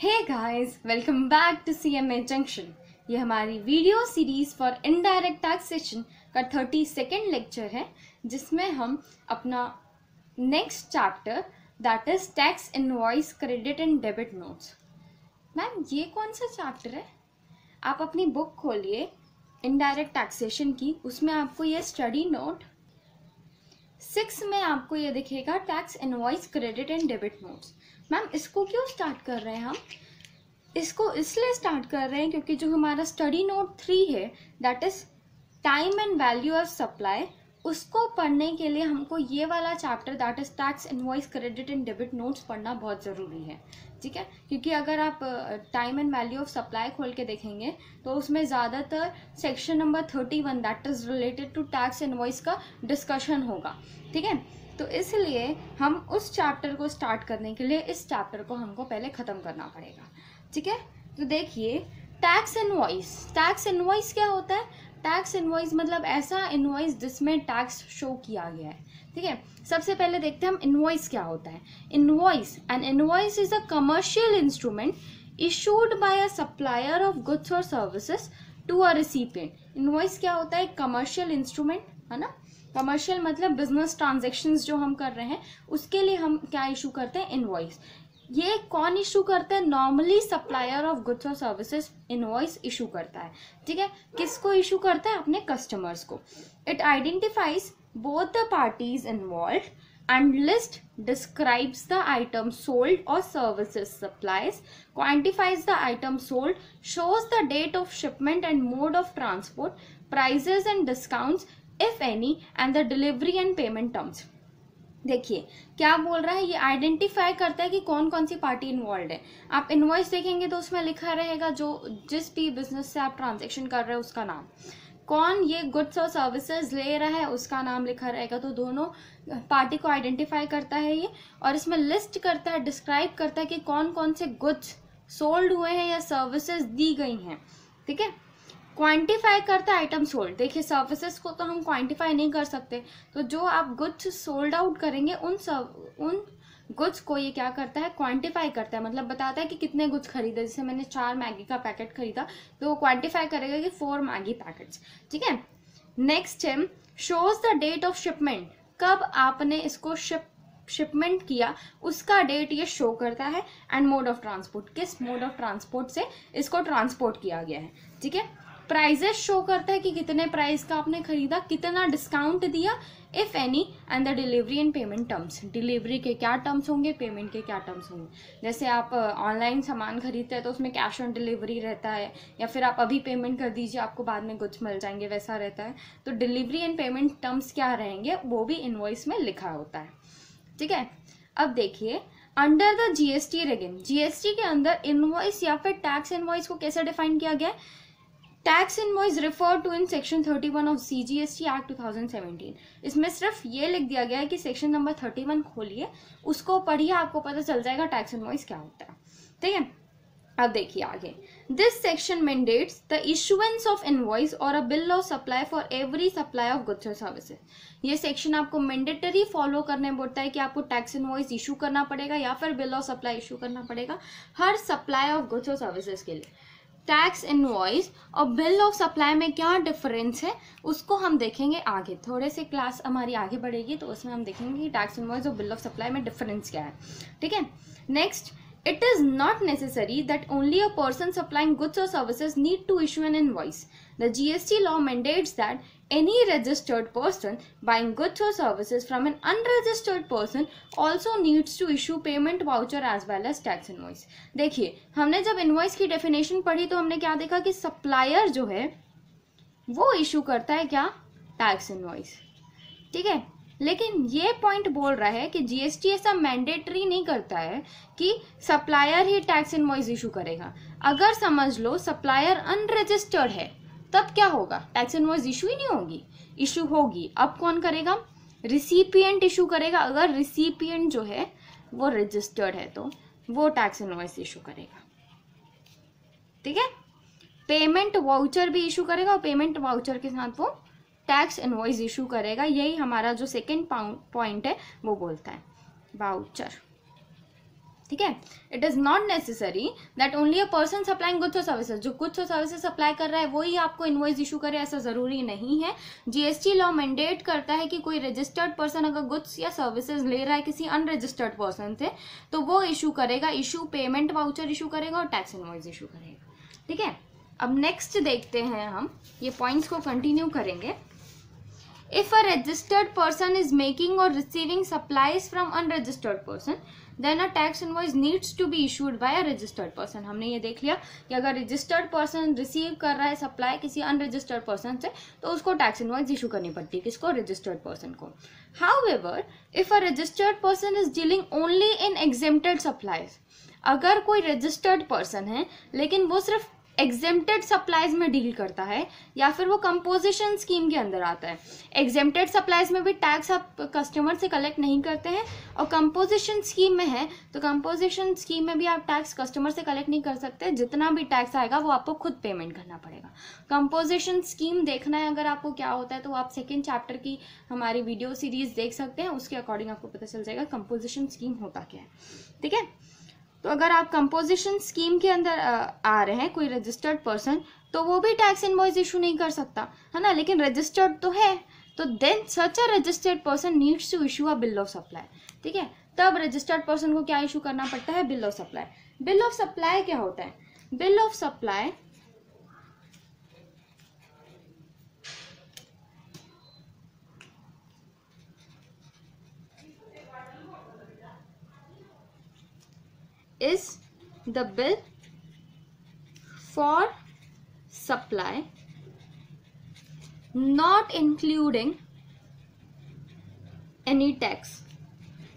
Hey guys, welcome back to CMA Junction. ये हमारी video series for indirect taxation का 32nd lecture है, जिसमें हम अपना next chapter that is tax invoice credit and debit notes. Ma'am ये कौन सा चैप्टर है? आप अपनी बुक खोलिए इनडायरेक्ट टैक्सेशन की, उसमें आपको ये स्टडी नोट 6 में आपको ये दिखेगा tax invoice credit and debit notes. Ma'am इसको क्यों स्टार्ट कर रहे हैं? हम इसको इसलिए स्टार्ट कर रहे हैं क्योंकि जो हमारा स्टडी नोट 3 है that is time and value of supply, उसको पढ़ने के लिए हमको ये वाला chapter that is tax invoice credit and debit notes पढ़ना बहुत ज़रूरी है। ठीक है, क्योंकि अगर आप time and value of supply खोल के देखेंगे तो उसमें ज़्यादातर section number 31 that is related to tax invoice का डिस्कशन होगा। ठीक है, तो इसलिए हम उस चैप्टर को स्टार्ट करने के लिए इस चैप्टर को हमको पहले ख़त्म करना पड़ेगा। ठीक है, तो देखिए टैक्स इनवॉइस। टैक्स इनवॉइस क्या होता है? टैक्स इनवॉइस मतलब ऐसा इनवॉइस जिसमें टैक्स शो किया गया है। ठीक है, सबसे पहले देखते हैं हम इनवॉइस क्या होता है। Invoice, an invoice is a commercial instrument issued by a supplier of goods और services to a recipient. Invoice क्या होता है? कमर्शियल इंस्ट्रूमेंट, है ना। कमर्शियल मतलब बिजनेस ट्रांजेक्शंस जो हम कर रहे हैं उसके लिए हम क्या इशू करते हैं? इनवॉइस। ये कौन इशू करता है? नॉर्मली सप्लायर ऑफ गुड्स और सर्विसेज इनवॉइस इशू करता है। ठीक है, किसको इशू करता है? अपने कस्टमर्स को। It identifies both the parties involved and list describes the item sold और services supplies, quantifies the item sold, shows the date of shipment and mode of transport, prices and discounts if any, and the delivery and payment terms. देखिए क्या बोल रहा है, ये identify करता है कि कौन कौन सी पार्टी इन्वॉल्व है। आप इन्वॉइस देखेंगे तो उसमें लिखा रहेगा जो जिस भी बिजनेस से आप ट्रांजैक्शन कर रहे हो उसका नाम, कौन ये गुड्स और सर्विसेज ले रहा है उसका नाम लिखा रहेगा। तो दोनों पार्टी को आइडेंटिफाई करता है ये, और इसमें लिस्ट करता है, डिस्क्राइब करता है कि कौन कौन से गुड्स सोल्ड हुए हैं या सर्विसेज दी गई हैं। ठीक है, क्वांटिफाई करता है आइटम सोल्ड। देखिए सर्विसेज को तो हम क्वांटिफाई नहीं कर सकते, तो जो आप गुड्स सोल्ड आउट करेंगे उन गुड्स को ये क्या करता है? क्वांटिफाई करता है, मतलब बताता है कि कितने गुड्स खरीदे। जैसे मैंने 4 मैगी का पैकेट खरीदा तो वो क्वांटिफाई करेगा कि 4 मैगी पैकेट्स। ठीक है, नेक्स्ट है shows the date of shipment, कब आपने इसको शिपमेंट किया उसका डेट ये शो करता है, एंड मोड ऑफ ट्रांसपोर्ट, किस मोड ऑफ ट्रांसपोर्ट से इसको ट्रांसपोर्ट किया गया है। ठीक है, प्राइजेस शो करता है कि कितने प्राइस का आपने खरीदा, कितना डिस्काउंट दिया if any, and the delivery and payment terms, delivery के क्या टर्म्स होंगे, पेमेंट के क्या टर्म्स होंगे। जैसे आप ऑनलाइन सामान खरीदते हैं तो उसमें कैश ऑन डिलीवरी रहता है, या फिर आप अभी पेमेंट कर दीजिए आपको बाद में गुड्स मिल जाएंगे, वैसा रहता है। तो डिलीवरी एंड पेमेंट टर्म्स क्या रहेंगे वो भी इनवॉइस में लिखा होता है। ठीक है, अब देखिए under the GST regime, GST के अंदर इनवॉइस या फिर टैक्स इनवॉइस को कैसे डिफाइन किया गया है? Tax invoice refer to in section 31 of CGST Act 2017। इसमें सिर्फ ये लिख दिया गया है कि सेक्शन नंबर 31 खोलिए, उसको पढ़िए, आपको पता चल जाएगा टैक्स इनवॉइस क्या होता है। ठीक है, अब देखिए आगे, this section mandates the issuance of invoice और a bill of supply for every supply of goods और सर्विसेज। ये सेक्शन आपको मैंडेटरी फॉलो करने बोलता है कि आपको टैक्स इनवॉइस इशू करना पड़ेगा या फिर बिल ऑफ सप्लाई इशू करना पड़ेगा हर सप्लाई ऑफ गुड्स और सर्विसेज के लिए। टैक्स इनवॉइस और बिल ऑफ सप्लाई में क्या डिफरेंस है उसको हम देखेंगे आगे, थोड़े से क्लास हमारी आगे बढ़ेगी तो उसमें हम देखेंगे कि टैक्स इनवॉइस और बिल ऑफ सप्लाई में डिफरेंस क्या है। ठीक है, next, it is not necessary that only a person supplying goods और services need to issue an invoice. The GST law mandates that any registered person buying goods or services from an unregistered person also needs to issue payment voucher as well as tax invoice। देखिए हमने जब invoice की definition पढ़ी तो हमने क्या देखा कि सप्लायर जो है वो इशू करता है क्या? Tax invoice. ठीक है, लेकिन ये पॉइंट बोल रहा है कि GST ऐसा मैंडेटरी नहीं करता है कि सप्लायर ही टैक्स इनवॉइस इशू करेगा। अगर समझ लो सप्लायर अनरजिस्टर्ड है तब क्या होगा? टैक्स इनवॉइस इशू ही नहीं होगी, इशू होगी। अब कौन करेगा? रिसिपिएंट इशू करेगा। अगर रिसिपिएंट जो है वो रजिस्टर्ड है तो वो टैक्स इनवॉइस इशू करेगा। ठीक है, पेमेंट वाउचर भी इशू करेगा और पेमेंट वाउचर के साथ वो टैक्स इनवॉइस इशू करेगा। यही हमारा जो सेकेंड पॉइंट है वो बोलता है, वाउचर। ठीक है। It is not necessary that only a person supplying goods और सर्विसेज, जो गुड्स और सर्विसेज सप्लाई कर रहा है वही आपको इनवॉइस इशू करे ऐसा ज़रूरी नहीं है। जीएसटी लॉ मैंडेट करता है कि कोई रजिस्टर्ड पर्सन अगर गुड्स या सर्विसेज ले रहा है किसी अनरजिस्टर्ड पर्सन से तो वो इशू करेगा, इशू पेमेंट वाउचर इशू करेगा और टैक्स इनवॉइस इशू करेगा। ठीक है, अब नेक्स्ट देखते हैं हम, ये पॉइंट्स को कंटिन्यू करेंगे। If a registered person is making or receiving supplies from unregistered person, then a tax invoice needs to be issued by a registered person। हमने ये देख लिया कि अगर registered person रिसीव कर रहा है सप्लाई किसी unregistered person से तो उसको tax invoice issue करनी पड़ती है, किसको? registered person को। However, if a registered person is dealing only in exempted supplies, अगर कोई registered person है लेकिन वो सिर्फ एग्जेम्प्टेड सप्लाइज में डील करता है या फिर वो कंपोजिशन स्कीम के अंदर आता है, एग्जेम्प्टेड सप्लाइज में भी टैक्स आप कस्टमर से कलेक्ट नहीं करते हैं और कंपोजिशन स्कीम में है तो कंपोजिशन स्कीम में भी आप टैक्स कस्टमर से कलेक्ट नहीं कर सकते, जितना भी टैक्स आएगा वो आपको खुद पेमेंट करना पड़ेगा। कंपोजिशन स्कीम देखना है अगर आपको क्या होता है तो आप सेकेंड चैप्टर की हमारी वीडियो सीरीज देख सकते हैं, उसके अकॉर्डिंग आपको पता चल जाएगा कंपोजिशन स्कीम होता क्या है। ठीक है, तो अगर आप कंपोजिशन स्कीम के अंदर आ रहे हैं कोई रजिस्टर्ड पर्सन तो वो भी टैक्स इनवॉइस इशू नहीं कर सकता है ना, लेकिन रजिस्टर्ड तो है, तो then such a registered person needs to issue a bill of supply. ठीक है, तब रजिस्टर्ड पर्सन को क्या इशू करना पड़ता है? Bill of supply. Bill of supply क्या होता है? Bill of supply is the bill for supply not including any tax।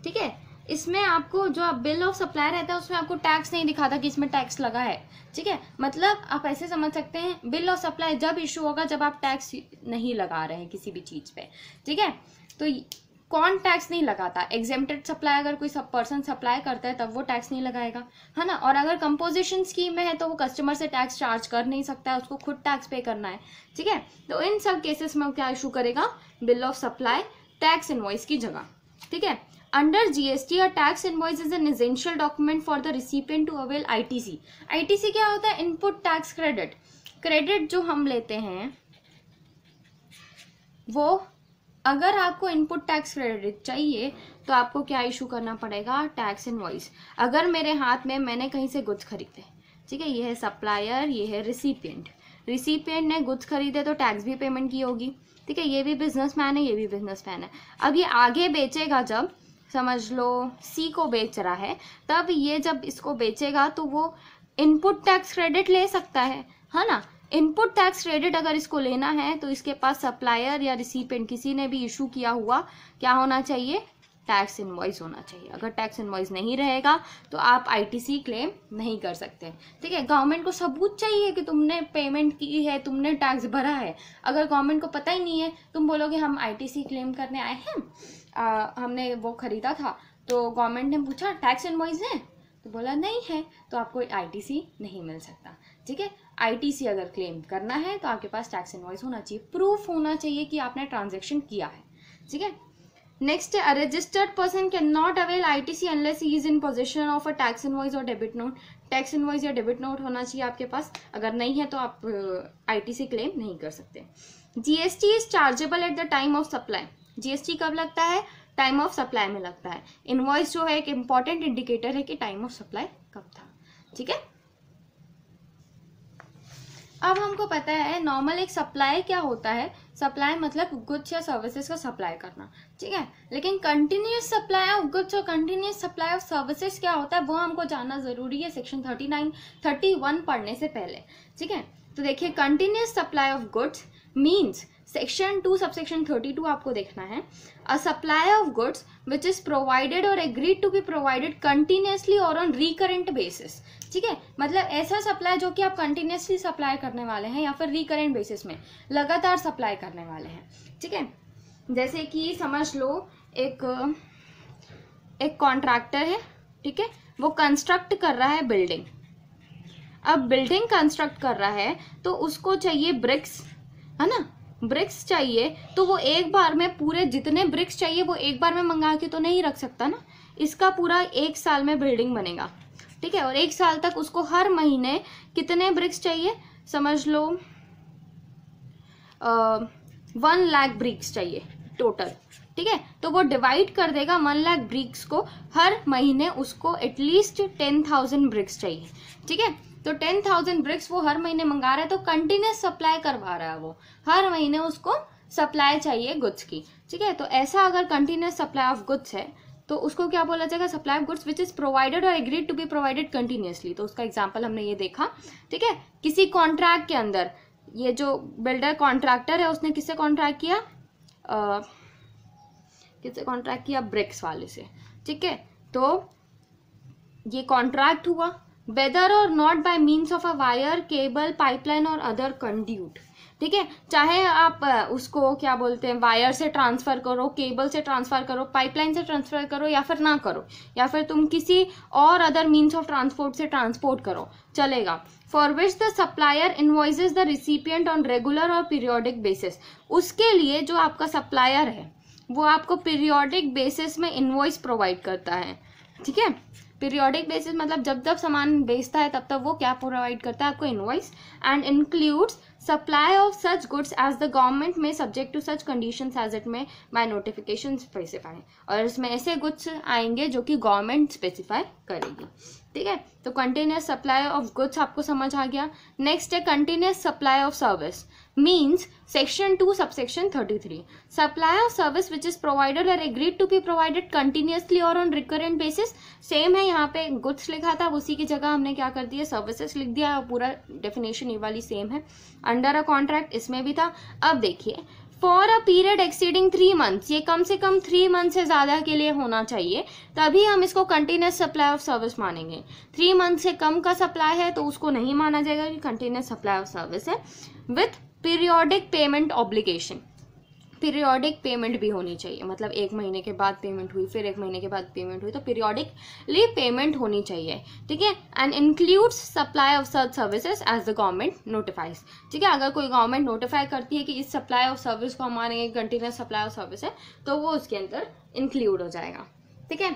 ठीक है, इसमें आपको जो आप बिल ऑफ सप्लाई रहता है उसमें आपको टैक्स नहीं दिखाता कि इसमें टैक्स लगा है। ठीक है, मतलब आप ऐसे समझ सकते हैं बिल ऑफ सप्लाई जब इशू होगा जब आप टैक्स नहीं लगा रहे हैं किसी भी चीज पे। ठीक है, तो कौन टैक्स नहीं लगाता? एग्जेम्प्टेड सप्लाई अगर कोई सब पर्सन सप्लाई करता है तब वो टैक्स नहीं लगाएगा, है ना। और अगर कंपोजिशन स्कीम में है तो वो कस्टमर से टैक्स चार्ज कर नहीं सकता है, उसको खुद टैक्स पे करना है। ठीक है, तो इन सब केसेस में क्या इशू करेगा? Bill of supply tax invoice की जगह। ठीक है, under GST a tax invoice is an essential document for the recipient to avail ITC. ITC क्या होता है? Input tax credit. क्रेडिट जो हम लेते हैं वो, अगर आपको इनपुट टैक्स क्रेडिट चाहिए तो आपको क्या इशू करना पड़ेगा? Tax invoice. अगर मेरे हाथ में मैंने कहीं से गुड्स खरीदे, ठीक है, ये है सप्लायर, ये है रिसिपिएंट, रिसिपिएंट ने गुड्स खरीदे तो टैक्स भी पेमेंट की होगी। ठीक है, ये भी बिजनेसमैन है, ये भी बिजनेसमैन है। अब ये आगे बेचेगा, जब समझ लो सी को बेच रहा है, तब ये जब इसको बेचेगा तो वो इनपुट टैक्स क्रेडिट ले सकता है ना। इनपुट टैक्स क्रेडिट अगर इसको लेना है तो इसके पास सप्लायर या रिसिपिएंट किसी ने भी इशू किया हुआ क्या होना चाहिए? टैक्स इनवॉइस होना चाहिए। अगर टैक्स इनवॉइस नहीं रहेगा तो आप आईटीसी क्लेम नहीं कर सकते। ठीक है, गवर्नमेंट को सबूत चाहिए कि तुमने पेमेंट की है, तुमने टैक्स भरा है। अगर गवर्नमेंट को पता ही नहीं है, तुम बोलोगे हम आईटीसी क्लेम करने आए हैं, हमने वो खरीदा था, तो गवर्नमेंट ने पूछा टैक्स इनवॉइस है तो बोला नहीं है, तो आपको आईटीसी नहीं मिल सकता। ठीक है, आईटीसी अगर क्लेम करना है तो आपके पास टैक्स इनवॉइस होना चाहिए, प्रूफ होना चाहिए कि आपने ट्रांजैक्शन किया है। ठीक है, next, a registered person can not avail ITC unless he is in position of a tax invoice और डेबिट नोट। टैक्स इनवॉइस या डेबिट नोट होना चाहिए आपके पास, अगर नहीं है तो आप आईटीसी क्लेम नहीं कर सकते। GST is chargeable at the time of supply. GST कब लगता है? टाइम ऑफ सप्लाई में लगता है। इनवॉइस जो है एक इंपॉर्टेंट इंडिकेटर है कि टाइम ऑफ सप्लाई कब था। ठीक है, अब हमको पता है नॉर्मल एक सप्लाई क्या होता है। सप्लाई मतलब गुड्स या सर्विसेज का सप्लाई करना। ठीक है, लेकिन कंटिन्यूस सप्लाई ऑफ गुड्स और कंटिन्यूस सप्लाई ऑफ सर्विसेज क्या होता है वो हमको जानना जरूरी है सेक्शन 31 पढ़ने से पहले। ठीक है, तो देखिए continuous supply of goods means section 2 subsection 32 आपको देखना है। A supply of goods which is provided और agreed to be provided continuously और ऑन रिकरेंट बेसिस। ठीक है, मतलब ऐसा सप्लाई जो कि आप कंटिन्यूसली सप्लाई करने वाले हैं या फिर रिकरेंट बेसिस में लगातार सप्लाई करने वाले हैं। ठीक है, जैसे कि समझ लो एक कॉन्ट्रैक्टर है, ठीक है, वो कंस्ट्रक्ट कर रहा है बिल्डिंग। अब बिल्डिंग कंस्ट्रक्ट कर रहा है तो उसको चाहिए ब्रिक्स, है ना, ब्रिक्स चाहिए, तो वो एक बार में पूरे जितने ब्रिक्स चाहिए वो एक बार में मंगा के तो नहीं रख सकता ना, इसका पूरा एक साल में बिल्डिंग बनेगा, ठीक है। और एक साल तक उसको हर महीने कितने ब्रिक्स चाहिए, समझ लो 1 लाख ब्रिक्स चाहिए टोटल, ठीक है। तो वो डिवाइड कर देगा 1 लाख ब्रिक्स को, हर महीने उसको एटलीस्ट 10,000 ब्रिक्स चाहिए, ठीक है। तो 10,000 ब्रिक्स वो हर महीने मंगा रहा है, तो कंटिन्यूस सप्लाई करवा रहा है, वो हर महीने उसको सप्लाई चाहिए गुड्स की, ठीक है। तो ऐसा अगर कंटिन्यूस सप्लाई ऑफ गुड्स है तो उसको क्या बोला जाएगा, supply of goods which is provided और agreed to be provided continuously. तो उसका एग्जाम्पल हमने ये देखा, ठीक है। किसी कॉन्ट्रैक्ट के अंदर ये जो बिल्डर कॉन्ट्रैक्टर है उसने किससे कॉन्ट्रैक्ट किया, किससे कॉन्ट्रैक्ट किया, ब्रिक्स वाले से, ठीक है। तो ये कॉन्ट्रैक्ट हुआ वेदर और not by means of a wire cable pipeline और अदर कंड्यूट, ठीक है। चाहे आप उसको क्या बोलते हैं वायर से ट्रांसफ़र करो, केबल से ट्रांसफ़र करो, पाइपलाइन से ट्रांसफ़र करो, या फिर ना करो, या फिर तुम किसी और अदर मीन्स ऑफ ट्रांसपोर्ट से ट्रांसपोर्ट करो, चलेगा। For which the supplier invoices the recipient on regular और पीरियोडिक बेसिस, उसके लिए जो आपका सप्लायर है वो आपको पीरियोडिक बेसिस में इन्वॉइस प्रोवाइड करता है, ठीक है। पीरियोडिक बेसिस मतलब जब जब सामान बेचता है तब तब वो क्या प्रोवाइड करता है आपको, invoice. And includes supply of such goods as the government may subject to such conditions as it may by notification specify, और इसमें ऐसे गुड्स आएंगे जो कि गवर्नमेंट स्पेसिफाई करेगी, ठीक है। तो कंटिन्यूस सप्लाई ऑफ गुड्स आपको समझ आ गया। नेक्स्ट है continuous supply of service means section 2 subsection 33, supply of service which is provided और agreed to be provided continuously और ऑन रिकरेंट बेसिस। सेम है, यहाँ पे गुड्स लिखा था उसी की जगह हमने क्या कर दिया, सर्विसेज लिख दिया, और पूरा डेफिनेशन ये वाली सेम है। अंडर अ कॉन्ट्रैक्ट इसमें भी था। अब देखिए, for a period exceeding 3 months, ये कम से कम 3 मंथ से ज़्यादा के लिए होना चाहिए, तभी हम इसको कंटिन्यूस सप्लाई ऑफ सर्विस मानेंगे। 3 मंथ से कम का सप्लाई है तो उसको नहीं माना जाएगा कि कंटिन्यूस सप्लाई ऑफ सर्विस है। With periodic payment obligation, periodic payment भी होनी चाहिए, मतलब 1 महीने के बाद पेमेंट हुई, फिर 1 महीने के बाद पेमेंट हुई, तो पीरियोडिकली पेमेंट होनी चाहिए, ठीक है। And includes supply of such services as the government notifies, ठीक है। अगर कोई गवर्नमेंट नोटिफाई करती है कि इस सप्लाई ऑफ सर्विस को हमारे कंटिन्यूस सप्लाई ऑफ सर्विस है तो वो उसके अंदर इंक्लूड हो जाएगा, ठीक है।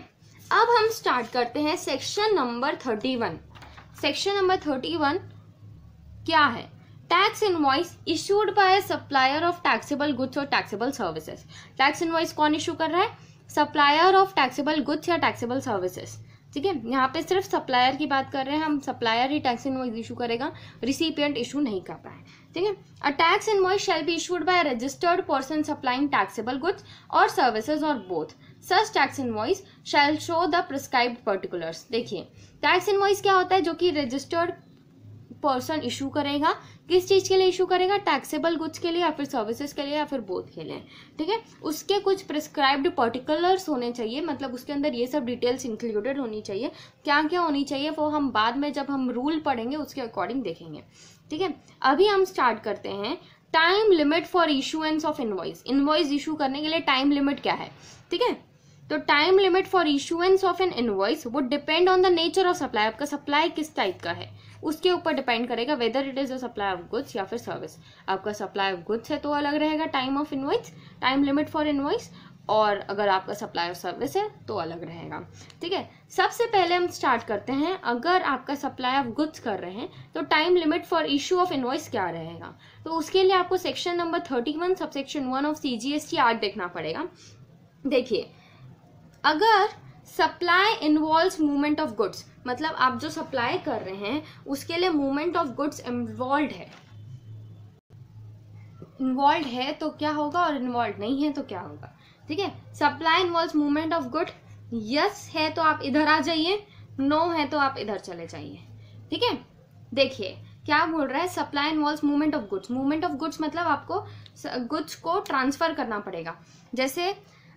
अब हम स्टार्ट करते हैं सेक्शन नंबर 31। सेक्शन नंबर 31 क्या है, tax invoice issued by supplier of taxable goods और टैक्सेबल सर्विसेज। टैक्स इनवॉइस कौन इशू कर रहा है, सप्लायर ऑफ टैक्सेबल गुड्स या टैक्सेबल सर्विसेज, ठीक है। यहाँ पे सिर्फ सप्लायर की बात कर रहे हैं हम, सप्लायर ही टैक्स इनवॉइस इशू करेगा, रिसिपिएंट इशू नहीं कर रहा है, ठीक है। A tax invoice shall be issued by registered person supplying taxable goods और सर्विसेज और both. Such tax invoice shall show the prescribed particulars. देखिए, टैक्स इनवॉइस क्या होता है, जो कि रजिस्टर्ड पर्सन इशू करेगा, किस चीज़ के लिए इशू करेगा, टैक्सेबल गुड्स के लिए या फिर सर्विसेज के लिए या फिर बोथ के लिए, ठीक है। उसके कुछ प्रिस्क्राइब्ड पर्टिकुलर्स होने चाहिए, मतलब उसके अंदर ये सब डिटेल्स इंक्लूडेड होनी चाहिए। क्या क्या होनी चाहिए वो हम बाद में जब हम रूल पढ़ेंगे उसके अकॉर्डिंग देखेंगे, ठीक है। अभी हम स्टार्ट करते हैं time limit for issuance of invoice. Invoice issue करने के लिए टाइम लिमिट क्या है, ठीक है। तो time limit for issuance of an invoice would depend on the nature of supply. आपका सप्लाई किस टाइप का है उसके ऊपर डिपेंड करेगा, whether it is a supply of goods या फिर सर्विस। आपका सप्लाई ऑफ गुड्स है तो अलग रहेगा time of invoice, time limit for invoice, और अगर आपका सप्लाई ऑफ सर्विस है तो अलग रहेगा, ठीक है। सबसे पहले हम स्टार्ट करते हैं, अगर आपका सप्लाई ऑफ गुड्स कर रहे हैं तो time limit for issue of invoice क्या रहेगा। तो उसके लिए आपको section number 31 subsection 1 of CGST act देखना पड़ेगा। देखिए, अगर supply involves movement of goods, मतलब आप जो सप्लाई कर रहे हैं उसके लिए मूवमेंट ऑफ गुड्स इन्वॉल्व है तो क्या होगा, और इन्वॉल्व नहीं है तो क्या होगा, ठीक है। Supply involves movement of good, yes है तो आप इधर आ जाइए, नो है तो आप इधर चले जाइए, ठीक है। देखिए क्या बोल रहा है, supply involves movement of goods. Movement of goods मतलब आपको गुड्स को ट्रांसफर करना पड़ेगा। जैसे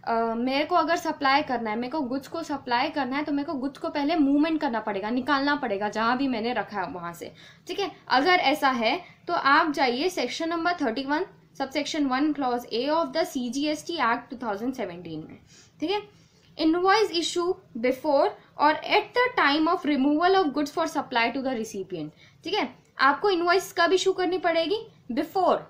मेरे को अगर सप्लाई करना है, मेरे को गुड्स को सप्लाई करना है तो मेरे को गुड्स को पहले मूवमेंट करना पड़ेगा, निकालना पड़ेगा जहाँ भी मैंने रखा है वहाँ से, ठीक है। अगर ऐसा है तो आप जाइए section number 31 subsection 1 clause A of the CGST act 2017 में, ठीक है। Invoice issue before or at the time of removal of goods for supply to the recipient, ठीक है। आपको इनवॉइस कब इशू करनी पड़ेगी, बिफोर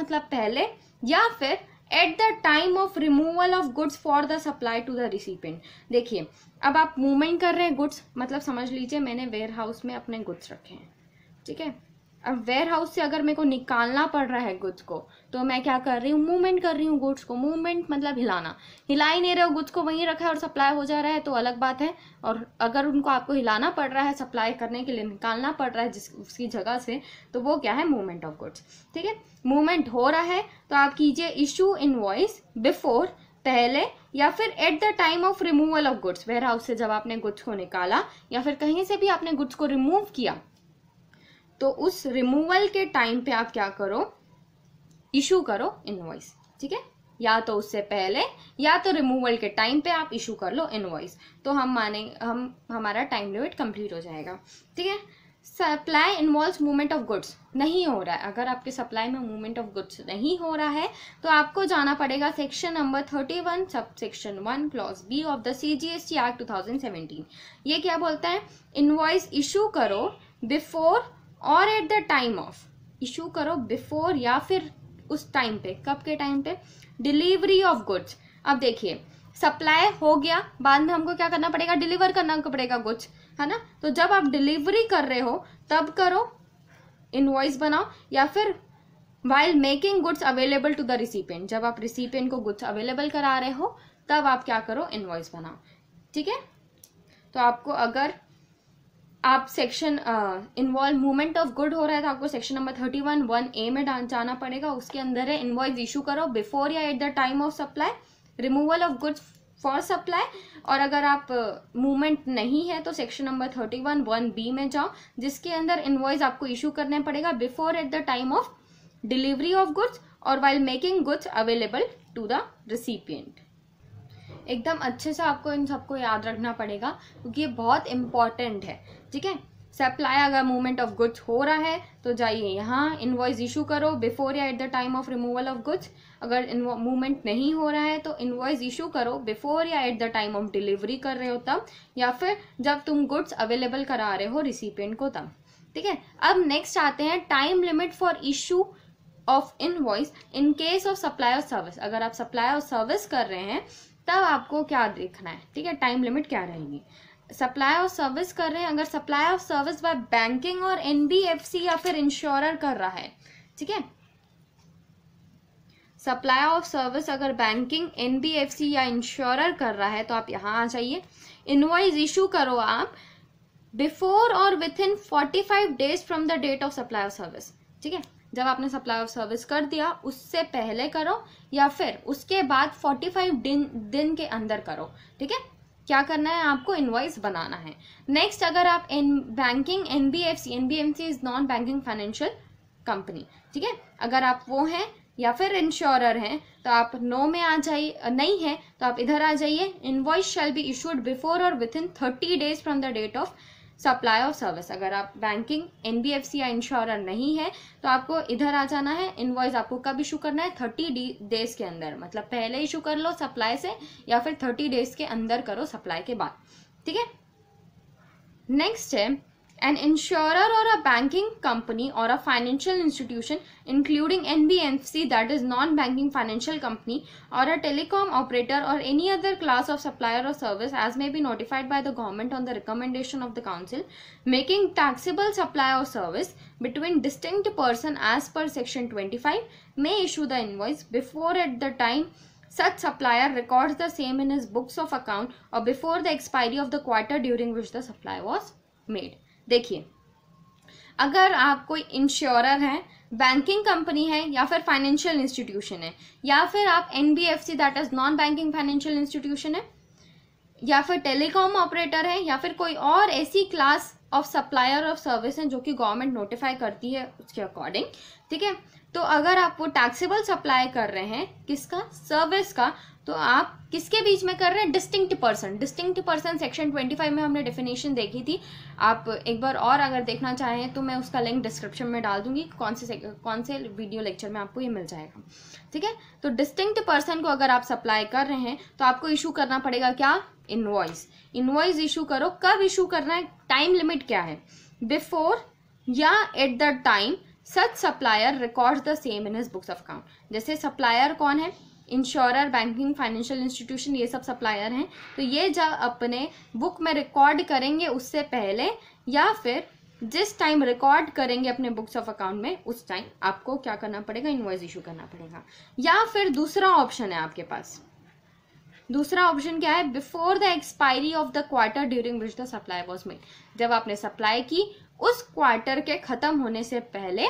मतलब पहले, या फिर at the time of removal of goods for the supply to the recipient. देखिए अब आप मूवमेंट कर रहे हैं गुड्स, मतलब समझ लीजिए मैंने वेयर हाउस में अपने गुड्स रखे हैं, ठीक है। अब वेयर हाउस से अगर मेरे को निकालना पड़ रहा है गुड्स को, तो मैं क्या कर रही हूँ, मूवमेंट कर रही हूँ गुड्स को। मूवमेंट मतलब हिलाना, हिला ही नहीं रहे हो, गुड्स को वहीं रखा है और सप्लाई हो जा रहा है तो अलग बात है, और अगर उनको आपको हिलाना पड़ रहा है सप्लाई करने के लिए, निकालना पड़ रहा है जिस उसकी जगह से, तो वो क्या है, मूवमेंट ऑफ गुड्स, ठीक है। मूवमेंट हो रहा है तो आप कीजिए इशू इनवॉइस बिफोर, पहले, या फिर at the time of removal of goods, warehouse से जब आपने गुड्स को निकाला या फिर कहीं से भी आपने गुड्स को रिमूव किया, तो उस रिमूवल के टाइम पे आप क्या करो, इशू करो इनवॉइस, ठीक है। या तो उससे पहले या तो रिमूवल के टाइम पे आप इशू कर लो इनवॉइस, तो हमारा टाइम लिमिट कंप्लीट हो जाएगा, ठीक है। Supply involves movement of goods, नहीं हो रहा है, अगर आपके सप्लाई में मूवमेंट ऑफ गुड्स नहीं हो रहा है तो आपको जाना पड़ेगा section number 31 subsection 1 clause B of the CGST act 2017। ये क्या बोलता है, इनवॉइस इशू करो before or at the time of, issue करो बिफोर या फिर उस टाइम पे, कब के टाइम पे, डिलीवरी ऑफ गुड्स। अब देखिए सप्लाई हो गया, बाद में हमको क्या करना पड़ेगा, डिलीवर करना पड़ेगा गुड्स, है ना। तो जब आप डिलीवरी कर रहे हो तब करो, इनवॉइस बनाओ, या फिर while making goods available to the recipient, जब आप रिसिपिएंट को गुड्स अवेलेबल करा रहे हो तब आप क्या करो, इनवॉइस बनाओ, ठीक है। तो आपको अगर आप section involve movement of good हो रहा है तो आपको सेक्शन नंबर 31(1)(a) में जाना पड़ेगा, उसके अंदर है इनवॉइस इशू करो बिफोर या at the time of supply, removal of goods for supply, और अगर आप मूवमेंट नहीं है तो सेक्शन नंबर 31(1)(b) में जाओ, जिसके अंदर इनवॉइस आपको इशू करने पड़ेगा before at the time of delivery of goods or while making goods available to the recipient. एकदम अच्छे से आपको इन सबको याद रखना पड़ेगा क्योंकि ये बहुत इम्पॉर्टेंट है, ठीक है। सप्लाई अगर मूवमेंट ऑफ गुड्स हो रहा है तो जाइए यहाँ इनवॉइस इशू करो बिफोर या at the time of removal of goods, अगर मूवमेंट नहीं हो रहा है तो इनवॉइस इशू करो बिफोर या at the time of delivery कर रहे हो तब, या फिर जब तुम गुड्स अवेलेबल करा रहे हो रिसिपिएंट को तब, ठीक है। अब नेक्स्ट आते हैं time limit for issue of invoice in case of supply or service. अगर आप सप्लाई और सर्विस कर रहे हैं तब आपको क्या देखना है, ठीक है, टाइम लिमिट क्या रहेगी। सप्लाई और सर्विस कर रहे हैं, अगर supply or service by banking or NBFC या फिर इंश्योरर कर रहा है, ठीक है। सप्लाई ऑफ सर्विस अगर बैंकिंग, NBFC या इंश्योरर कर रहा है तो आप यहाँ आ जाइए, इनवॉइस इशू करो आप before or within 45 days from the date of supply of service, ठीक है। जब आपने सप्लाई ऑफ सर्विस कर दिया उससे पहले करो या फिर उसके बाद 45 दिन के अंदर करो, ठीक है। क्या करना है, आपको इनवॉइस बनाना है। नेक्स्ट अगर आप banking NBFC is non banking financial company, ठीक है, अगर आप वो हैं या फिर इंश्योरर हैं तो आप नो में आ जाइए, नहीं है तो आप इधर आ जाइए, invoice shall be issued before or within 30 days from the date of supply or service. अगर आप बैंकिंग NBFC या इंश्योरर नहीं है तो आपको इधर आ जाना है, इनवॉइस आपको कब इशू करना है, 30 days के अंदर, मतलब पहले इशू कर लो सप्लाई से या फिर 30 days के अंदर करो सप्लाई के बाद, ठीक है। नेक्स्ट है An insurer or a banking company or a financial institution, including NBFC, that is non-banking financial company, or a telecom operator or any other class of supplier or service as may be notified by the government on the recommendation of the council, making taxable supply or service between distinct persons as per section 25, may issue the invoice before at the time such supplier records the same in his books of account or before the expiry of the quarter during which the supply was made. देखिए अगर आप कोई insurer हैं, banking company है या फिर financial institution है, या फिर आप NBFC that is non banking financial institution है, या फिर टेलीकॉम ऑपरेटर है, या फिर कोई और ऐसी class of supplier of service हैं जो कि गवर्नमेंट नोटिफाई करती है उसके अकॉर्डिंग, ठीक है। तो अगर आप वो टैक्सेबल सप्लाई कर रहे हैं किसका, सर्विस का, तो आप किसके बीच में कर रहे हैं, डिस्टिंक्ट पर्सन सेक्शन 25 में हमने डेफिनेशन देखी थी। आप एक बार और अगर देखना चाहें तो मैं उसका लिंक डिस्क्रिप्शन में डाल दूंगी, कौन से वीडियो लेक्चर में आपको ये मिल जाएगा, ठीक है। तो डिस्टिंक्ट पर्सन को अगर आप सप्लाई कर रहे हैं तो आपको इशू करना पड़ेगा क्या, इनवॉइस इशू करो। कब इशू करना है, टाइम लिमिट क्या है, बिफोर या at the time such supplier records the same in his books of account. जैसे सप्लायर कौन है, इंश्योरर, बैंकिंग, फाइनेंशियल इंस्टीट्यूशन, ये सब सप्लायर हैं। तो ये जब अपने बुक में रिकॉर्ड करेंगे उससे पहले या फिर जिस टाइम रिकॉर्ड करेंगे अपने बुक्स ऑफ अकाउंट में उस टाइम आपको क्या करना पड़ेगा, इनवॉइस इशू करना पड़ेगा। या फिर दूसरा ऑप्शन है आपके पास, दूसरा ऑप्शन क्या है, before the expiry of the quarter during which the supply was made, जब आपने सप्लाई की उस क्वार्टर के खत्म होने से पहले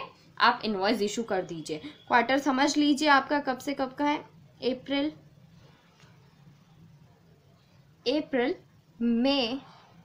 आप इनवॉइस इशू कर दीजिए। क्वार्टर समझ लीजिए आपका कब से कब का है, अप्रैल, मई,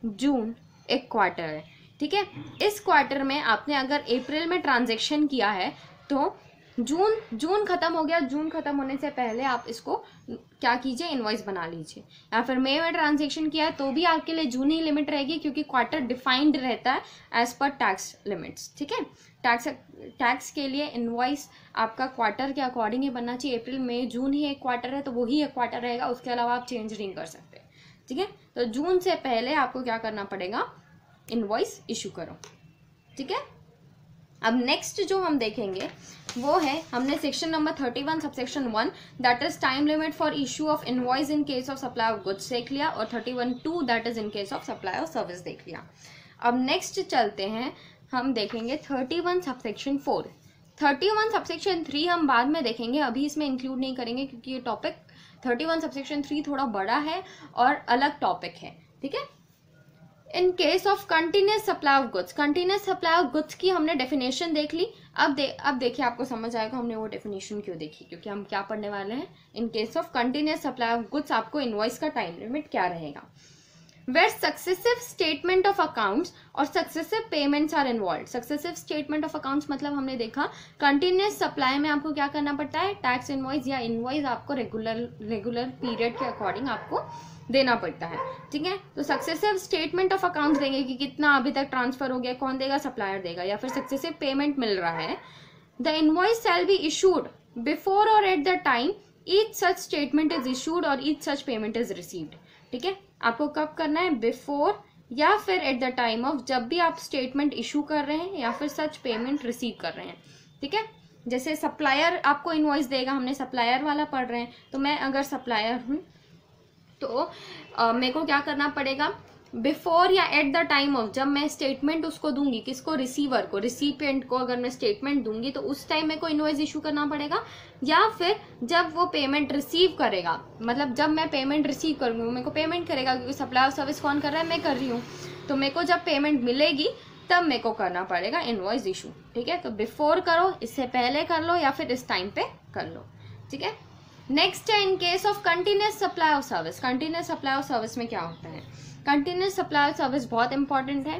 जून, एक क्वार्टर है, ठीक है। इस क्वार्टर में आपने अगर अप्रैल में ट्रांजैक्शन किया है तो जून खत्म हो गया, जून खत्म होने से पहले आप इसको क्या कीजिए, इनवॉइस बना लीजिए। या फिर मई में ट्रांजैक्शन किया है तो भी आपके लिए जून ही लिमिट रहेगी, क्योंकि क्वार्टर डिफाइंड रहता है एज पर टैक्स लिमिट्स, ठीक है। टैक्स के लिए इनवॉइस आपका क्वार्टर के अकॉर्डिंग ही बनना चाहिए। अप्रैल मई जून ही एक क्वार्टर है तो वही एक क्वार्टर रहेगा, उसके अलावा आप चेंज नहीं कर सकते, ठीक है। तो जून से पहले आपको क्या करना पड़ेगा, इनवॉइस इशू करो, ठीक है। अब नेक्स्ट जो हम देखेंगे वो है, हमने section number 31 subsection 1 that is time limit for issue of invoice in case of supply of goods देख लिया, और 31(2) that is in case of supply of service देख लिया। अब नेक्स्ट चलते हैं, हम देखेंगे 31 सबसेक्शन 4। 31 सबसेक्शन 3 हम बाद में देखेंगे, अभी इसमें इंक्लूड नहीं करेंगे क्योंकि ये टॉपिक 31 सबसेक्शन 3 थोड़ा बड़ा है और अलग टॉपिक है, ठीक है। In case of continuous supply of goods, continuous supply of goods की हमने डेफिनेशन देख ली। अब देखिए आपको समझ आएगा हमने वो डेफिनेशन क्यों देखी, क्योंकि हम क्या पढ़ने वाले हैं, in case of continuous supply of goods आपको इनवॉइस का टाइम लिमिट क्या रहेगा। Where successive statement of accounts or successive payments are involve. Successive statement of accounts मतलब हमने देखा कंटिन्यूस सप्लाई में आपको क्या करना पड़ता है, टैक्स इनवॉइस या इनवॉइस आपको रेगुलर पीरियड के अकॉर्डिंग आपको देना पड़ता है, ठीक है। तो सक्सेसिव स्टेटमेंट ऑफ अकाउंट्स देंगे कि कितना अभी तक ट्रांसफर हो गया, कौन देगा, सप्लायर देगा। या फिर सक्सेसिव पेमेंट मिल रहा है, the invoice shall be issued before or at the time each such statement is issued or each such payment is received, ठीक है। आपको कब करना है, बिफोर या फिर एट द टाइम ऑफ, जब भी आप स्टेटमेंट इशू कर रहे हैं या फिर सच पेमेंट रिसीव कर रहे हैं, ठीक है। जैसे सप्लायर आपको इनवॉइस देगा, हमने सप्लायर वाला पढ़ रहे हैं, तो मैं अगर सप्लायर हूँ तो मेरे को क्या करना पड़ेगा, बिफोर या एट द टाइम ऑफ, जब मैं स्टेटमेंट उसको दूंगी, किसको, रिसीवर को, रिसिपिएंट को अगर मैं स्टेटमेंट दूंगी तो उस टाइम मेरे को इनवॉइस इशू करना पड़ेगा। या फिर जब वो पेमेंट रिसीव करेगा, मतलब जब मैं पेमेंट रिसीव करूँगी, मेरे को पेमेंट करेगा, क्योंकि सप्लाई ऑफ सर्विस कौन कर रहा है, मैं कर रही हूँ, तो मेरे को जब पेमेंट मिलेगी तब मेरे को करना पड़ेगा इनवॉइस इशू, ठीक है। तो बिफोर करो, इससे पहले कर लो या फिर इस टाइम पे कर लो, ठीक है। नेक्स्ट है in case of continuous supply of service. Continuous supply of service में क्या होता है, कंटिन्यूस सप्लाई ऑफ सर्विस बहुत इंपॉर्टेंट है,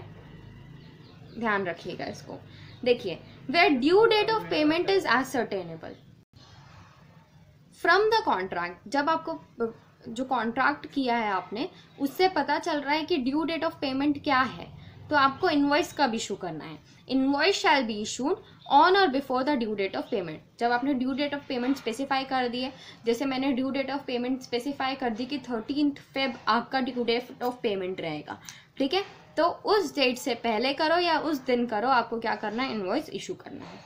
ध्यान रखिएगा इसको। देखिए, where due date of payment is ascertainable from the contract, जब आपको जो कॉन्ट्रैक्ट किया है आपने उससे पता चल रहा है कि ड्यू डेट ऑफ पेमेंट क्या है, तो आपको इनवॉइस कब इशू करना है, invoice shall be issued on or before the due date of payment. जब आपने due date of payment specify कर दिए, जैसे मैंने due date of payment specify कर दी कि 13 फ़रवरी आपका ड्यू डेट ऑफ पेमेंट रहेगा, ठीक है, तो उस डेट से पहले करो या उस दिन करो, आपको क्या करना है, इनवॉइस इशू करना है।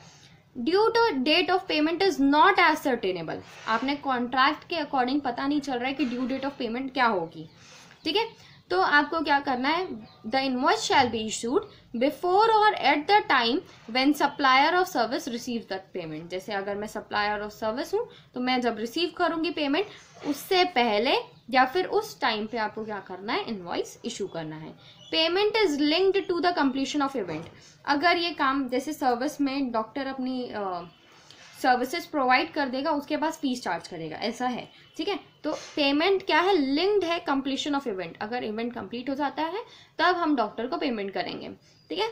Due to date of payment is not ascertainable, आपने कॉन्ट्रैक्ट के अकॉर्डिंग पता नहीं चल रहा है कि ड्यू डेट ऑफ पेमेंट क्या होगी, ठीक है, तो आपको क्या करना है, the invoice shall be issued before or at the time when supplier of service receive the payment. जैसे अगर मैं सप्लायर ऑफ सर्विस हूँ तो मैं जब रिसीव करूँगी पेमेंट उससे पहले या फिर उस टाइम पे आपको क्या करना है, इनवॉइस इशू करना है। Payment is linked to the completion of event. अगर ये काम जैसे सर्विस में डॉक्टर अपनी सर्विसेज प्रोवाइड कर देगा, उसके पास फीस चार्ज करेगा, ऐसा है, ठीक है। तो पेमेंट क्या है, लिंक्ड है कंप्लीशन ऑफ इवेंट, अगर इवेंट कंप्लीट हो जाता है तब हम डॉक्टर को पेमेंट करेंगे, ठीक है,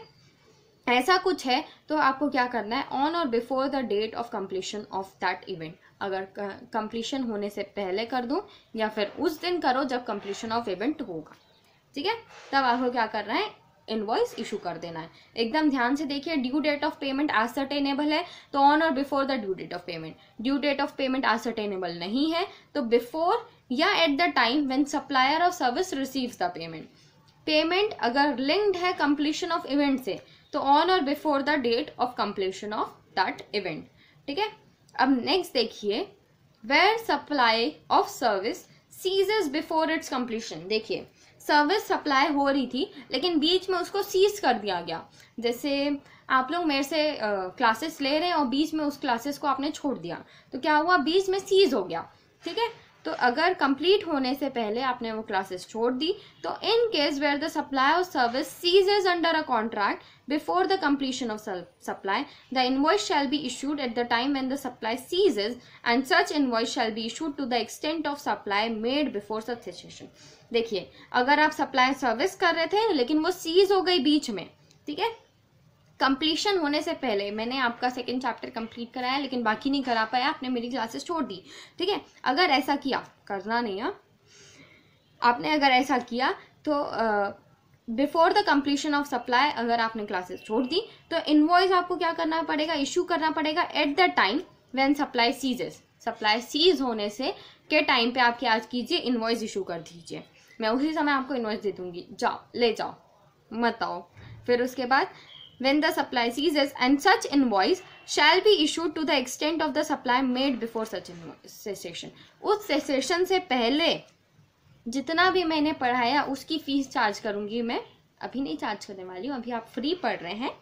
ऐसा कुछ है। तो आपको क्या करना है, on or before the date of completion of that event, अगर कंप्लीशन होने से पहले कर दूं या फिर उस दिन करो जब कंप्लीशन ऑफ इवेंट होगा, ठीक है, तब आपको क्या करना है, इनवॉइस इशू कर देना है। एकदम ध्यान से देखिए, due date of payment ascertainable है तो on or before the due date of payment, due date of payment ascertainable नहीं है तो बिफोर या at the time when supplier of service receives the payment. Payment अगर लिंक्ड है completion of event से तो on or before the date of completion of that event, ठीक है। अब नेक्स्ट देखिए, where supply of service ceases before its completion. देखिए service supply हो रही थी लेकिन बीच में उसको सीज कर दिया गया. जैसे आप लोग मेरे से क्लासेस ले रहे हैं और बीच में उस क्लासेस को आपने छोड़ दिया तो क्या हुआ, बीच में सीज हो गया. ठीक है, तो अगर कंप्लीट होने से पहले आपने वो क्लासेस छोड़ दी तो in case where the supply of service ceases under a contract before the completion of supply the invoice shall be issued at the time when the supply ceases and such invoice shall be issued to the extent of supply made before such situation. देखिए अगर आप supply service कर रहे थे लेकिन वो seize हो गई बीच में, ठीक है, कंप्लीशन होने से पहले. मैंने आपका सेकेंड चैप्टर कंप्लीट कराया लेकिन बाकी नहीं करा पाया, आपने मेरी क्लासेस छोड़ दी. ठीक है, अगर ऐसा किया, करना नहीं है, आपने अगर ऐसा किया तो before the completion of supply अगर आपने क्लासेस छोड़ दी तो इनवॉइस आपको क्या करना पड़ेगा, इशू करना पड़ेगा at the time when supply ceases. Supply cease होने से के टाइम पे आप क्या कीजिए, इनवॉइस इशू कर दीजिए. मैं उसी समय आपको इनवॉइस दे दूँगी, जाओ ले जाओ मत आओ. फिर उसके बाद when the supply ceases and such invoice shall be issued to the extent of the supply made before such cessation. उस cessation से पहले जितना भी मैंने पढ़ाया उसकी फीस चार्ज करूँगी मैं. अभी नहीं चार्ज करने वाली हूँ, अभी आप फ्री पढ़ रहे हैं.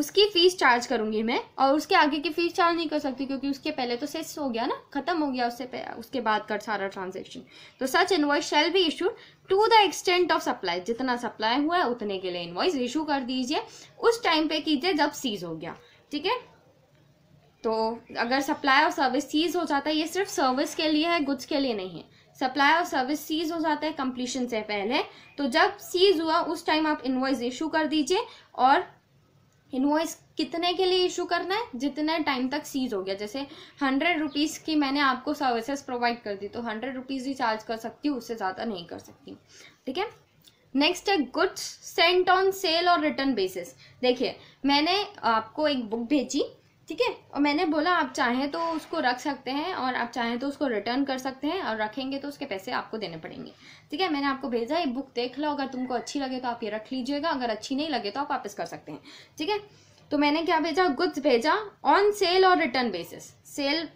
उसकी फीस चार्ज करूँगी मैं और उसके आगे की फीस चार्ज नहीं कर सकती क्योंकि उसके पहले तो सेस हो गया ना, खत्म हो गया. उससे उसके बाद कर सारा ट्रांजेक्शन. तो such invoice shall be issued to the extent of supply. जितना सप्लाई हुआ है उतने के लिए इनवॉइस इशू कर दीजिए. उस टाइम पे कीजिए जब सीज हो गया. ठीक है, तो अगर सप्लाई और सर्विस सीज हो जाता है, ये सिर्फ सर्विस के लिए है, गुड्स के लिए नहीं है. सप्लाई और सर्विस सीज हो जाता है कंप्लीशन से पहले, तो जब सीज हुआ उस टाइम आप इनवॉइस इशू कर दीजिए. और इनवॉइस कितने के लिए इशू करना है, जितने टाइम तक सीज हो गया. जैसे 100 रुपीज़ की मैंने आपको सर्विसेज प्रोवाइड कर दी तो 100 रुपीज़ ही चार्ज कर सकती हूँ, उससे ज़्यादा नहीं कर सकती. ठीक है, नेक्स्ट है goods sent on sale or return basis. देखिए मैंने आपको एक बुक भेजी, ठीक है, और मैंने बोला आप चाहें तो उसको रख सकते हैं और आप चाहें तो उसको रिटर्न कर सकते हैं और रखेंगे तो उसके पैसे आपको देने पड़ेंगे. ठीक है, मैंने आपको भेजा ये बुक, देख लो, अगर तुमको अच्छी लगे तो आप ये रख लीजिएगा, अगर अच्छी नहीं लगे तो आप वापस कर सकते हैं. ठीक है, तो मैंने क्या भेजा, गुड्स भेजा on sale or return basis. Sale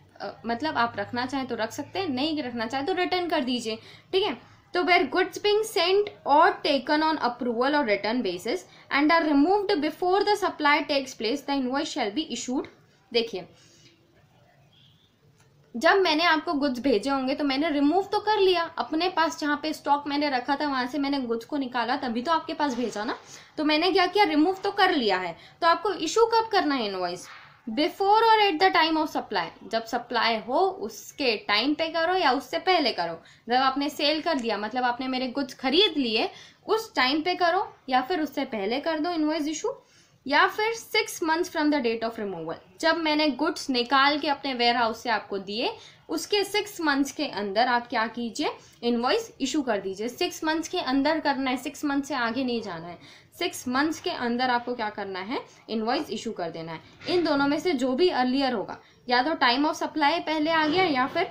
मतलब आप रखना चाहें तो रख सकते हैं, नहीं रखना चाहें तो रिटर्न कर दीजिए. ठीक है, तो where goods being sent or taken on approval or return basis and are removed before the supply takes place the invoice shall be issued. देखिए जब मैंने आपको गुड्स भेजे होंगे तो मैंने रिमूव तो कर लिया, अपने पास जहाँ पे स्टॉक मैंने रखा था वहाँ से मैंने गुड्स को निकाला तभी तो आपके पास भेजा ना. तो मैंने क्या किया, रिमूव तो कर लिया है. तो आपको इशू कब करना है invoice, before or at the time of supply. जब सप्लाई हो उसके टाइम पे करो या उससे पहले करो. जब आपने सेल कर दिया मतलब आपने मेरे गुड्स खरीद लिए, उस टाइम पे करो या फिर उससे पहले कर दो इनवॉइस इशू. या फिर 6 months from the date of removal. जब मैंने गुड्स निकाल के अपने वेयर हाउस से आपको दिए उसके 6 months के अंदर आप क्या कीजिए, इनवॉइस इशू कर दीजिए. 6 months के अंदर करना है, 6 months से आगे नहीं जाना है. 6 months के अंदर आपको क्या करना है, इनवॉइस इशू कर देना है. इन दोनों में से जो भी अर्लियर होगा, या तो टाइम ऑफ सप्लाई पहले आ गया या फिर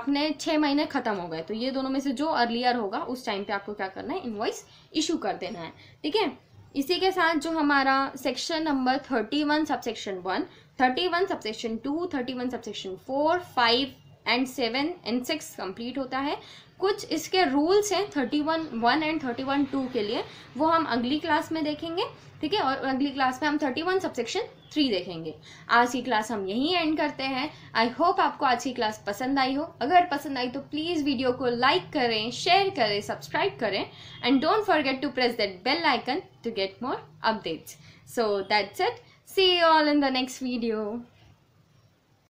अपने 6 महीने खत्म हो गए, तो ये दोनों में से जो अर्लियर होगा उस टाइम पे आपको क्या करना है, इनवॉइस इशू कर देना है. ठीक है, इसी के साथ जो हमारा section number 31 subsection 1, 31 subsection 2, 31 subsection 4, 5 and 7 and 6 complete होता है. कुछ इसके रूल्स हैं 31(1) एंड 31(2) के लिए, वो हम अगली क्लास में देखेंगे. ठीक है, और अगली क्लास में हम 31 सबसेक्शन 3 देखेंगे. आज की क्लास हम यहीं एंड करते हैं. आई होप आपको आज की क्लास पसंद आई हो. अगर पसंद आई तो प्लीज़ वीडियो को लाइक करें, शेयर करें, सब्सक्राइब करें and don't forget to press that bell icon to get more updates. So that's it. See you all in the next video.